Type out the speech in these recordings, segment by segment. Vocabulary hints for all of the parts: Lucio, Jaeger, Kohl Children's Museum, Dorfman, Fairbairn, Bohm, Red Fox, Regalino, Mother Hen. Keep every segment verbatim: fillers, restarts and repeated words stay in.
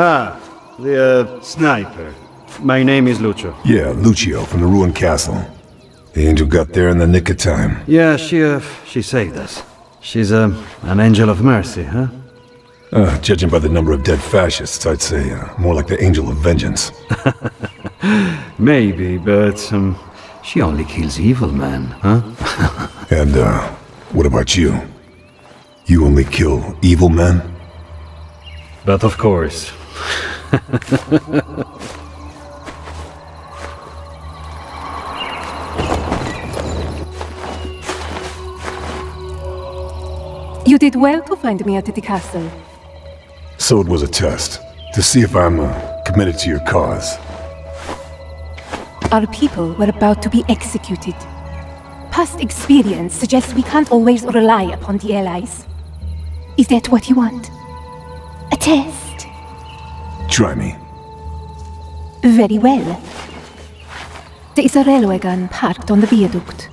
Ah, the uh, sniper. My name is Lucio. Yeah, Lucio from the ruined castle. The angel got there in the nick of time. Yeah, she uh, she saved us. She's um, an angel of mercy, huh? Uh, judging by the number of dead fascists, I'd say uh, more like the angel of vengeance. Maybe, but um, she only kills evil men, huh? And uh, what about you? You only kill evil men? But of course. You did well to find me at the castle. So it was a test, to see if I'm uh, committed to your cause. Our people were about to be executed. Past experience suggests we can't always rely upon the allies. Is that what you want? A test? Try me. Very well. There is a railway gun parked on the viaduct.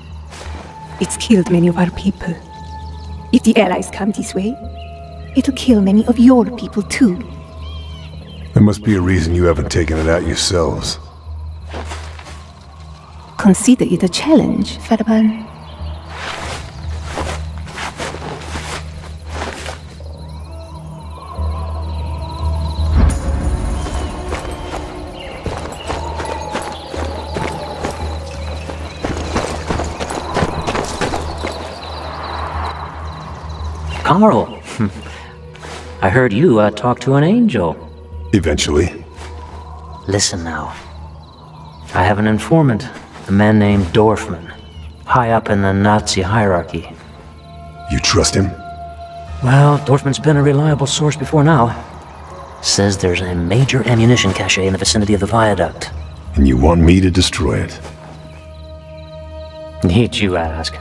It's killed many of our people. If the allies come this way, it'll kill many of your people too. There must be a reason you haven't taken it out yourselves. Consider it a challenge, Fairbairn. Carl, I heard you uh, talk to an angel. Eventually. Listen now. I have an informant, a man named Dorfman, high up in the Nazi hierarchy. You trust him? Well, Dorfman's been a reliable source before now. Says there's a major ammunition cache in the vicinity of the viaduct. And you want me to destroy it? Need you ask?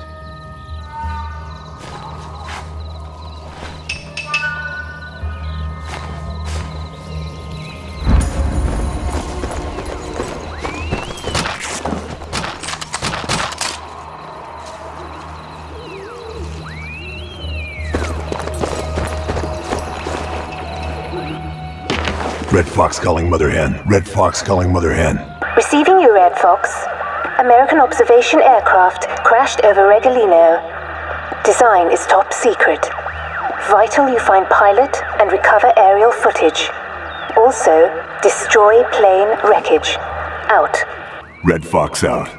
Red Fox calling Mother Hen. Red Fox calling Mother Hen. Receiving you, Red Fox. American observation aircraft crashed over Regalino. Design is top secret. Vital you find pilot and recover aerial footage. Also, destroy plane wreckage. Out. Red Fox out.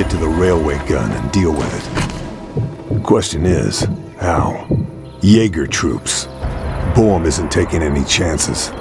Get to the railway gun and deal with it. The question is, how? Jaeger troops. Bohm isn't taking any chances.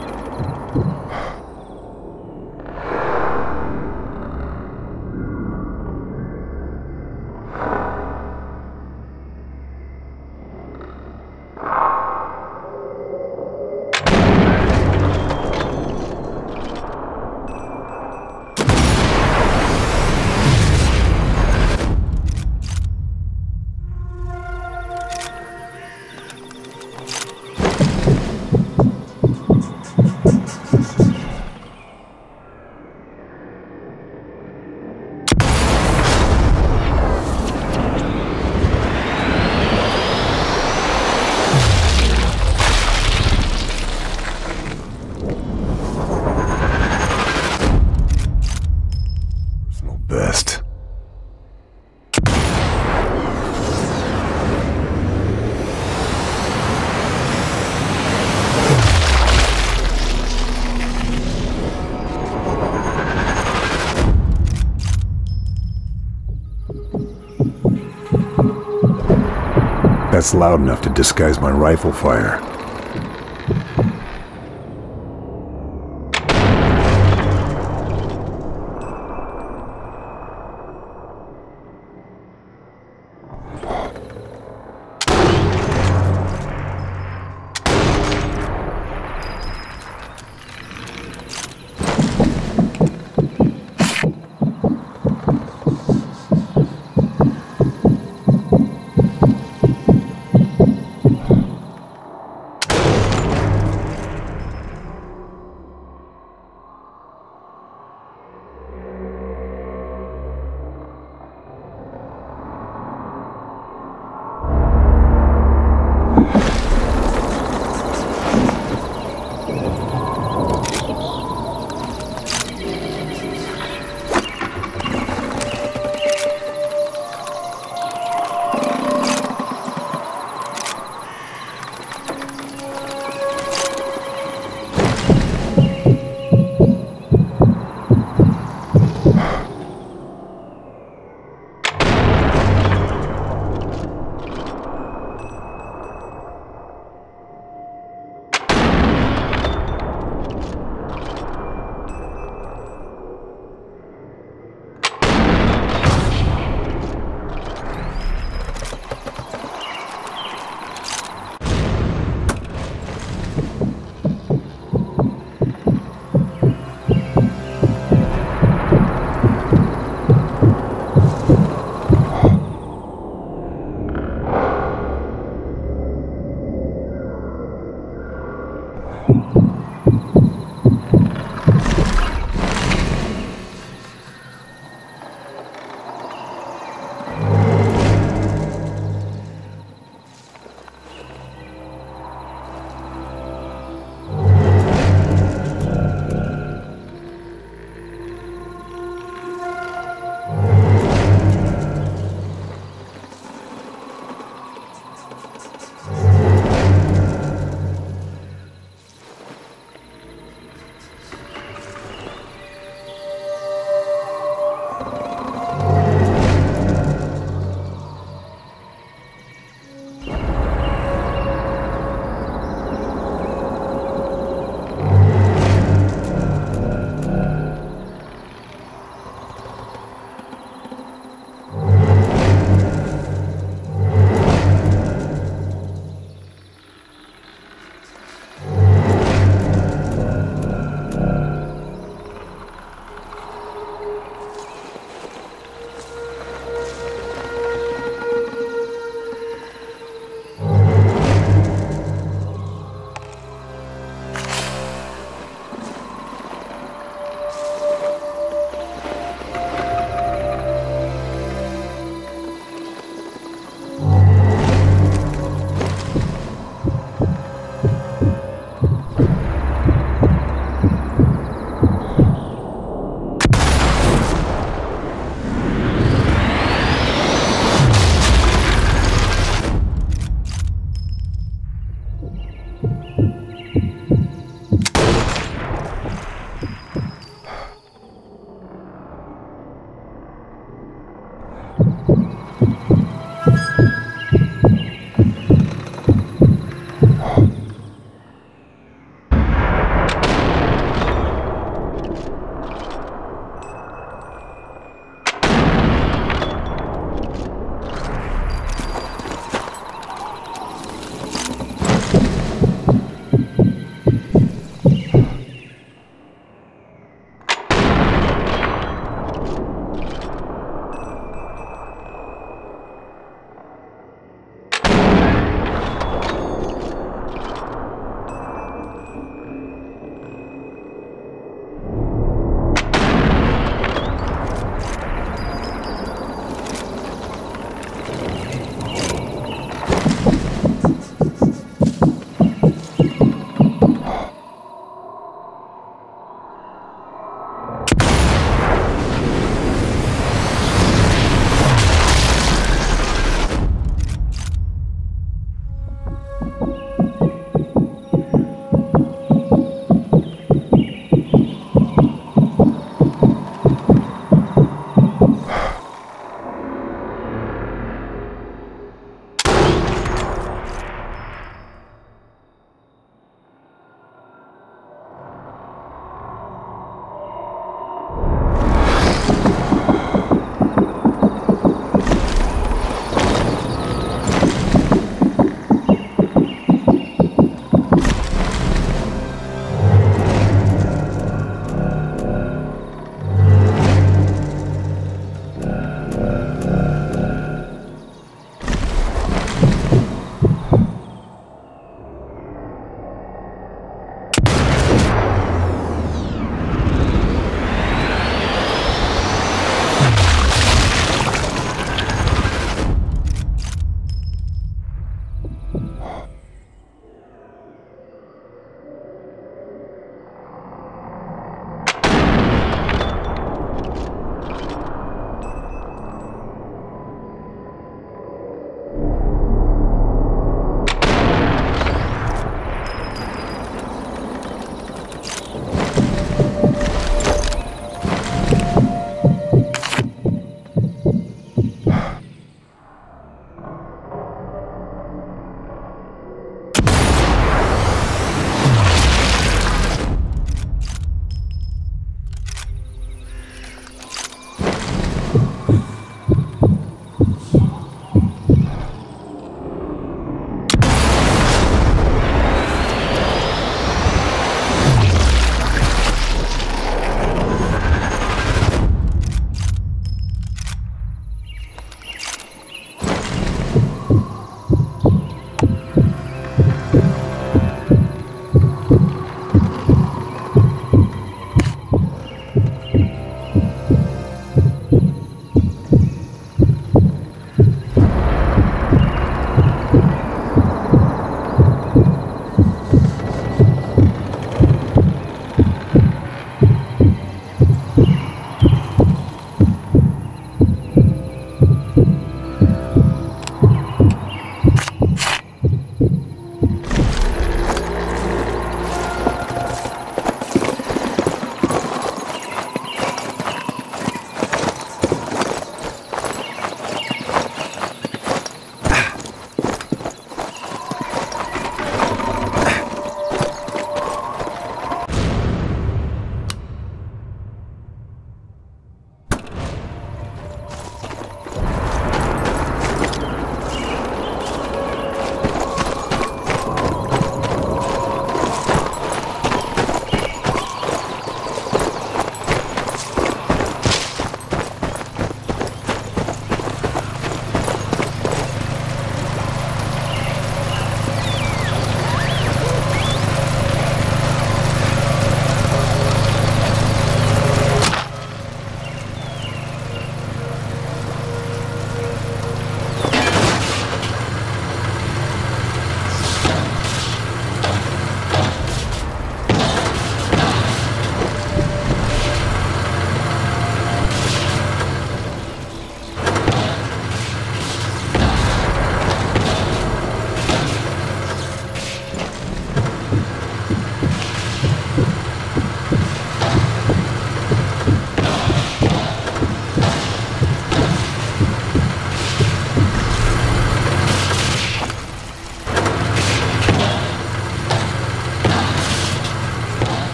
That's loud enough to disguise my rifle fire.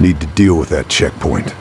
Need to deal with that checkpoint.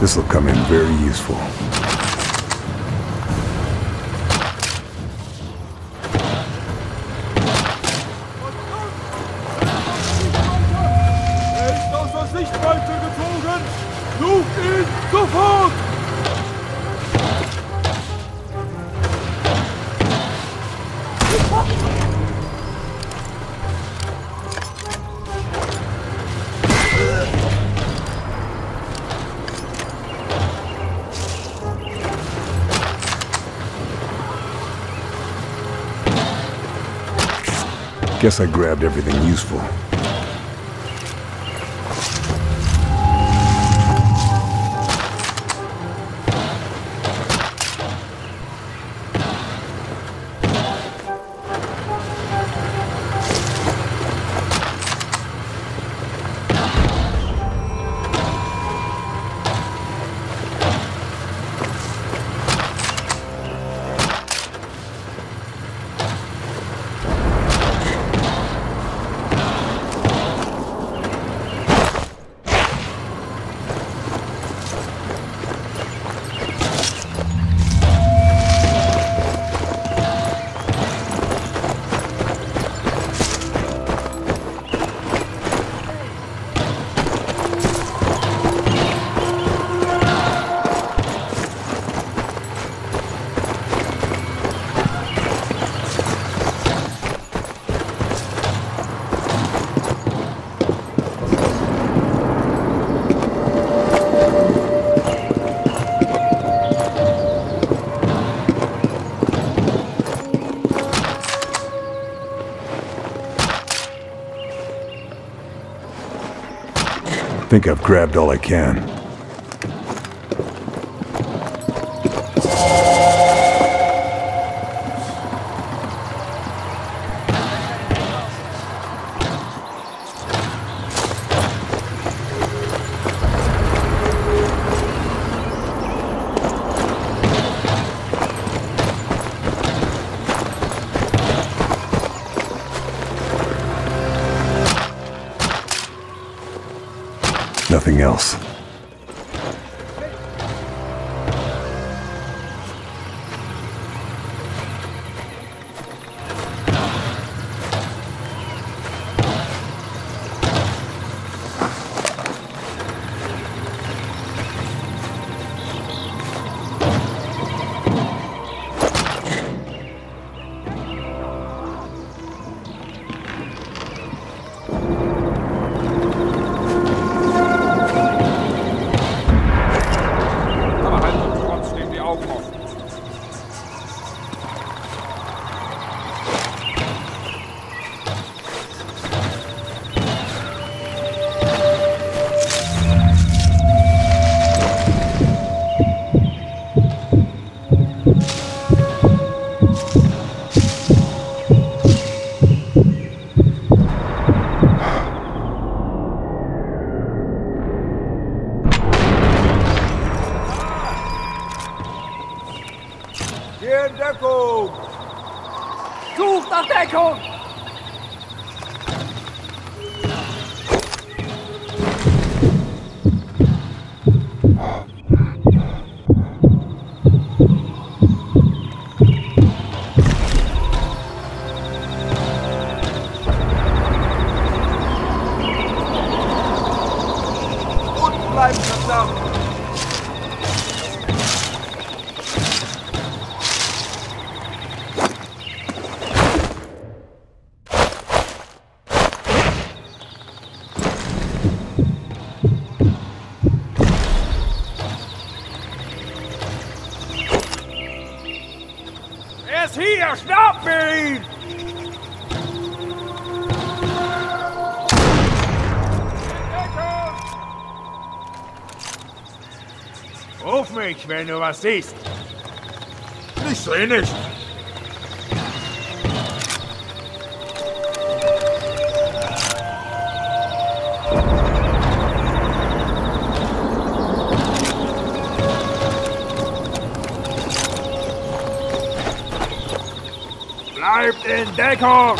This will come in very useful. Guess I grabbed everything useful. I think I've grabbed all I can. nothing else. Ruf mich, wenn du was siehst. Ich sehe nichts. Bleibt in Deckung!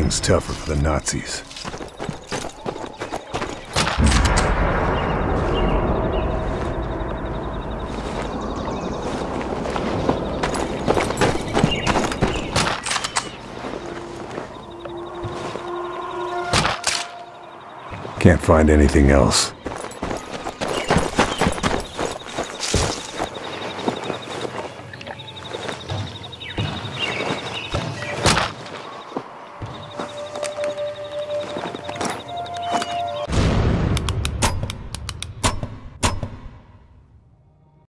things tougher for the Nazis. Can't find anything else.